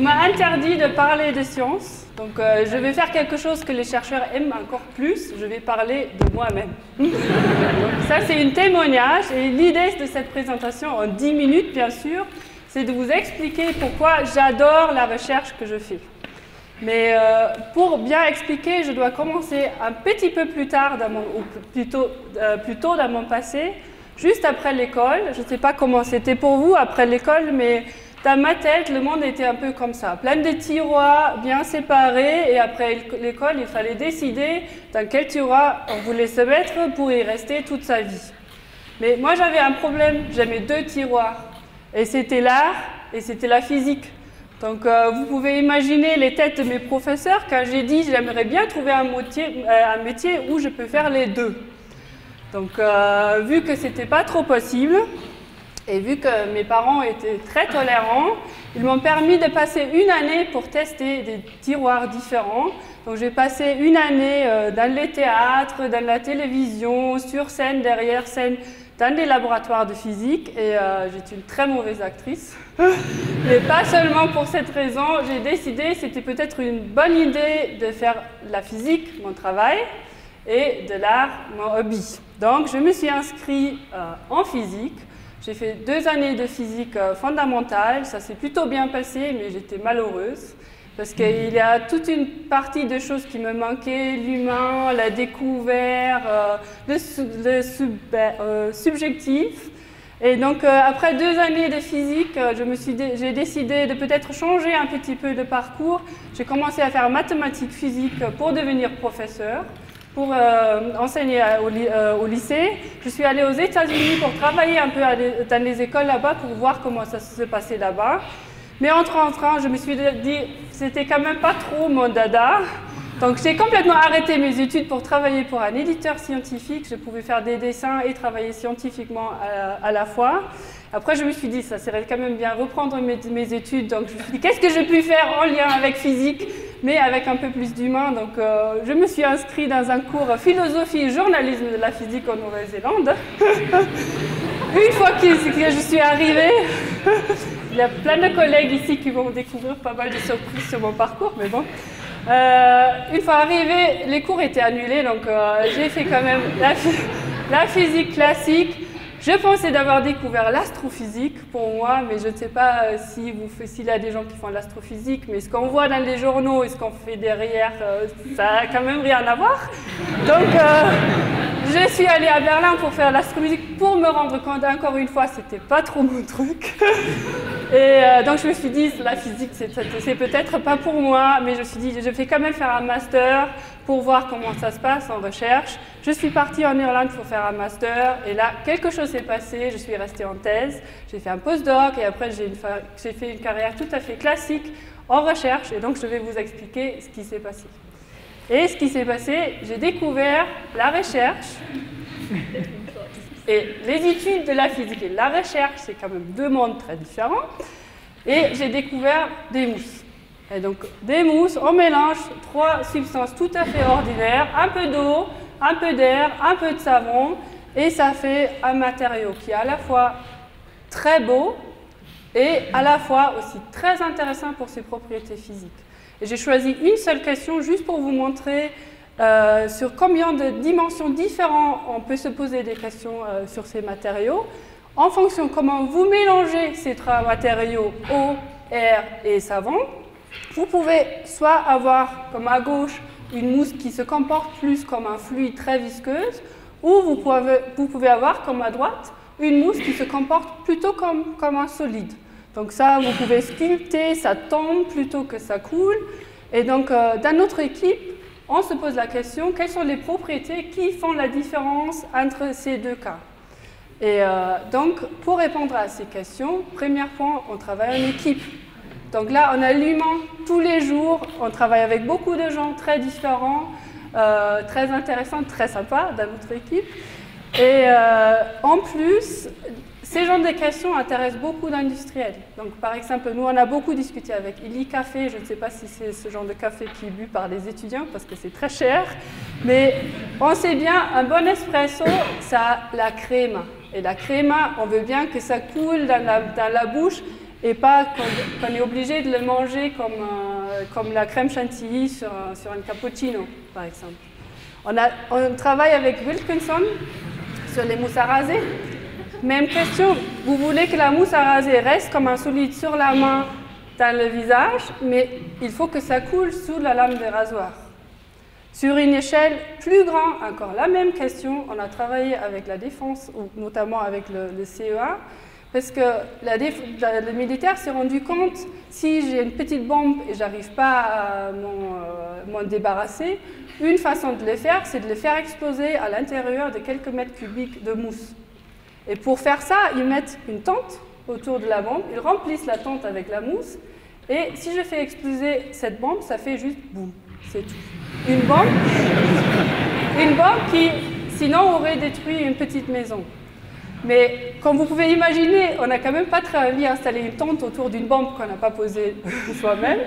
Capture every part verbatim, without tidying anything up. On m'a interdit de parler des sciences, donc euh, je vais faire quelque chose que les chercheurs aiment encore plus, je vais parler de moi-même. Ça, c'est un témoignage, et l'idée de cette présentation, en dix minutes bien sûr, c'est de vous expliquer pourquoi j'adore la recherche que je fais. Mais euh, pour bien expliquer, je dois commencer un petit peu plus tard, dans mon, ou plutôt, euh, plutôt dans mon passé, juste après l'école. Je ne sais pas comment c'était pour vous après l'école, mais dans ma tête, le monde était un peu comme ça. Plein de tiroirs, bien séparés, et après l'école, il fallait décider dans quel tiroir on voulait se mettre pour y rester toute sa vie. Mais moi, j'avais un problème, j'avais deux tiroirs, et c'était l'art et c'était la physique. Donc, euh, vous pouvez imaginer les têtes de mes professeurs quand j'ai dit « j'aimerais bien trouver un métier, euh, un métier où je peux faire les deux ». Donc, euh, vu que ce n'était pas trop possible, et vu que mes parents étaient très tolérants, ils m'ont permis de passer une année pour tester des tiroirs différents. Donc, j'ai passé une année euh, dans les théâtres, dans la télévision, sur scène, derrière scène, dans des laboratoires de physique, et euh, j'étais une très mauvaise actrice. Mais pas seulement pour cette raison, j'ai décidé, c'était peut-être une bonne idée de faire de la physique, mon travail, et de l'art, mon hobby. Donc je me suis inscrite euh, en physique, j'ai fait deux années de physique euh, fondamentale, ça s'est plutôt bien passé, mais j'étais malheureuse, parce qu'il y a toute une partie de choses qui me manquaient, l'humain, la découverte, euh, le, su le sub euh, subjectif. Et donc, euh, après deux années de physique, euh, j'ai dé décidé de peut-être changer un petit peu de parcours. J'ai commencé à faire mathématiques physiques pour devenir professeur, pour euh, enseigner à, au, euh, au lycée. Je suis allée aux États-Unis pour travailler un peu à, dans les écoles là-bas, pour voir comment ça se passait là-bas. Mais en rentrant, je me suis dit c'était quand même pas trop mon dada. Donc j'ai complètement arrêté mes études pour travailler pour un éditeur scientifique. Je pouvais faire des dessins et travailler scientifiquement à, à la fois. Après, je me suis dit ça serait quand même bien reprendre mes, mes études. Donc je me suis dit qu'est-ce que je peux faire en lien avec physique, mais avec un peu plus d'humain. Donc euh, je me suis inscrite dans un cours philosophie et journalisme de la physique en Nouvelle-Zélande. Une fois que je suis arrivée, il y a plein de collègues ici qui vont découvrir pas mal de surprises sur mon parcours, mais bon. Euh, une fois arrivée, les cours étaient annulés, donc euh, j'ai fait quand même la, la physique classique. Je pensais d'avoir découvert l'astrophysique pour moi, mais je ne sais pas si vous, s'il y a des gens qui font l'astrophysique, mais ce qu'on voit dans les journaux et ce qu'on fait derrière, euh, ça n'a quand même rien à voir. Donc, euh, je suis allée à Berlin pour faire l'astrophysique pour me rendre compte, encore une fois, c'était pas trop mon truc. Et euh, donc je me suis dit, la physique, c'est peut-être pas pour moi, mais je me suis dit, je vais quand même faire un master pour voir comment ça se passe en recherche. Je suis partie en Irlande pour faire un master, et là, quelque chose s'est passé, je suis restée en thèse, j'ai fait un postdoc, et après j'ai j'ai fait une carrière tout à fait classique en recherche, et donc je vais vous expliquer ce qui s'est passé. Et ce qui s'est passé, j'ai découvert la recherche et les études de la physique et la recherche, c'est quand même deux mondes très différents. Et j'ai découvert des mousses. Et donc, des mousses, on mélange trois substances tout à fait ordinaires, un peu d'eau, un peu d'air, un peu de savon, et ça fait un matériau qui est à la fois très beau et à la fois aussi très intéressant pour ses propriétés physiques. J'ai choisi une seule question juste pour vous montrer euh, sur combien de dimensions différentes on peut se poser des questions euh, sur ces matériaux. En fonction de comment vous mélangez ces trois matériaux, eau, air et savon, vous pouvez soit avoir, comme à gauche, une mousse qui se comporte plus comme un fluide très visqueuse, ou vous pouvez, vous pouvez avoir, comme à droite, une mousse qui se comporte plutôt comme, comme un solide. Donc ça, vous pouvez sculpter, ça tombe plutôt que ça coule. Et donc, euh, dans notre équipe, on se pose la question, quelles sont les propriétés qui font la différence entre ces deux cas? Et euh, donc, pour répondre à ces questions, premier point, on travaille en équipe. Donc là, on a l'humain tous les jours, on travaille avec beaucoup de gens très différents, euh, très intéressants, très sympas dans notre équipe. Et euh, en plus, ces genres de questions intéressent beaucoup d'industriels. Donc, par exemple, nous, on a beaucoup discuté avec Illy Café. Je ne sais pas si c'est ce genre de café qui est bu par les étudiants parce que c'est très cher. Mais on sait bien, un bon espresso, ça a la crème. Et la crème, on veut bien que ça coule dans la, dans la bouche et pas qu'on qu'on est obligé de le manger comme, euh, comme la crème chantilly sur, sur un cappuccino, par exemple. On, a, on travaille avec Wilkinson sur les mousses à raser. Même question, vous voulez que la mousse à raser reste comme un solide sur la main, dans le visage, mais il faut que ça coule sous la lame de rasoir. Sur une échelle plus grande, encore la même question, on a travaillé avec la défense, ou notamment avec le, le C E A, parce que la la, le militaire s'est rendu compte, si j'ai une petite bombe et j'arrive pas à m'en euh, débarrasser, une façon de le faire, c'est de le faire exploser à l'intérieur de quelques mètres cubiques de mousse. Et pour faire ça, ils mettent une tente autour de la bombe, ils remplissent la tente avec la mousse, et si je fais exploser cette bombe, ça fait juste boum, c'est tout. Une bombe, une bombe qui, sinon, aurait détruit une petite maison. Mais comme vous pouvez imaginer, on n'a quand même pas très envie d'installer une tente autour d'une bombe qu'on n'a pas posée soi-même.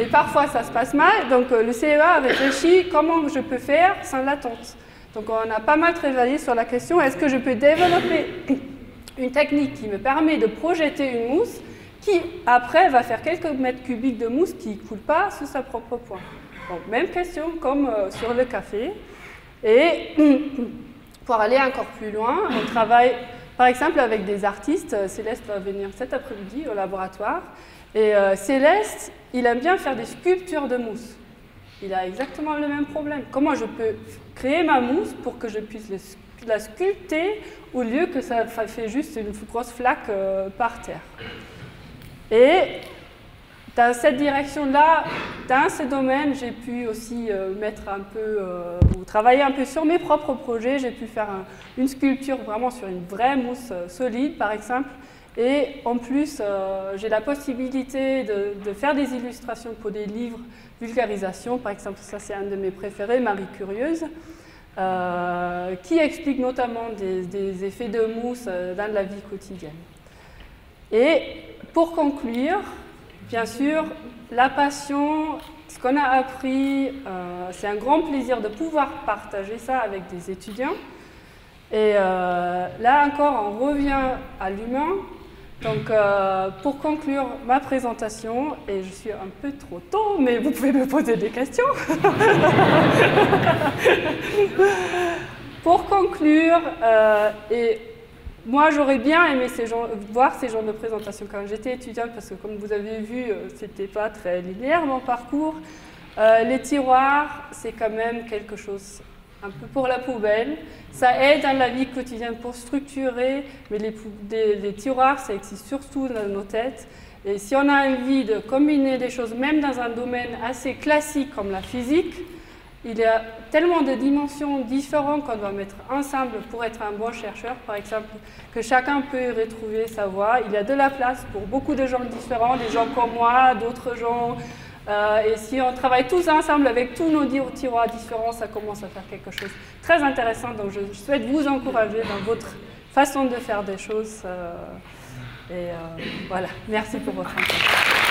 Et parfois, ça se passe mal. Donc, le C E A a réfléchi comment je peux faire sans la tente. Donc, on a pas mal travaillé sur la question, est-ce que je peux développer une technique qui me permet de projeter une mousse qui, après, va faire quelques mètres cubiques de mousse qui ne coule pas sous sa propre poids. Donc, même question comme euh, sur le café. Et pour aller encore plus loin, on travaille par exemple avec des artistes. Céleste va venir cet après-midi au laboratoire. Et euh, Céleste, il aime bien faire des sculptures de mousse. Il a exactement le même problème. Comment je peux créer ma mousse pour que je puisse la sculpter au lieu que ça fait juste une grosse flaque euh, par terre. Et dans cette direction-là, dans ce domaine, j'ai pu aussi euh, mettre un peu, euh, ou travailler un peu sur mes propres projets. J'ai pu faire un, une sculpture vraiment sur une vraie mousse euh, solide, par exemple. Et en plus, euh, j'ai la possibilité de, de faire des illustrations pour des livres, vulgarisation, par exemple, ça c'est un de mes préférés, Marie Curieuse, euh, qui explique notamment des, des effets de mousse euh, dans la vie quotidienne. Et pour conclure, bien sûr, la passion, ce qu'on a appris, euh, c'est un grand plaisir de pouvoir partager ça avec des étudiants. Et euh, là encore, on revient à l'humain. Donc, euh, pour conclure ma présentation, et je suis un peu trop tôt, mais vous pouvez me poser des questions. Pour conclure, euh, et moi, j'aurais bien aimé ces gens, voir ces genres de présentation quand j'étais étudiante, parce que comme vous avez vu, c'était pas très linéaire mon parcours. Euh, les tiroirs, c'est quand même quelque chose un peu pour la poubelle. Ça aide dans la vie quotidienne pour structurer, mais les, les, les tiroirs, ça existe surtout dans nos têtes. Et si on a envie de combiner des choses, même dans un domaine assez classique comme la physique, il y a tellement de dimensions différentes qu'on doit mettre ensemble pour être un bon chercheur, par exemple, que chacun peut y retrouver sa voie. Il y a de la place pour beaucoup de gens différents, des gens comme moi, d'autres gens. Euh, et si on travaille tous ensemble avec tous nos tiroirs différents, ça commence à faire quelque chose de très intéressant. Donc je souhaite vous encourager dans votre façon de faire des choses. Euh, et euh, voilà, merci pour votre attention.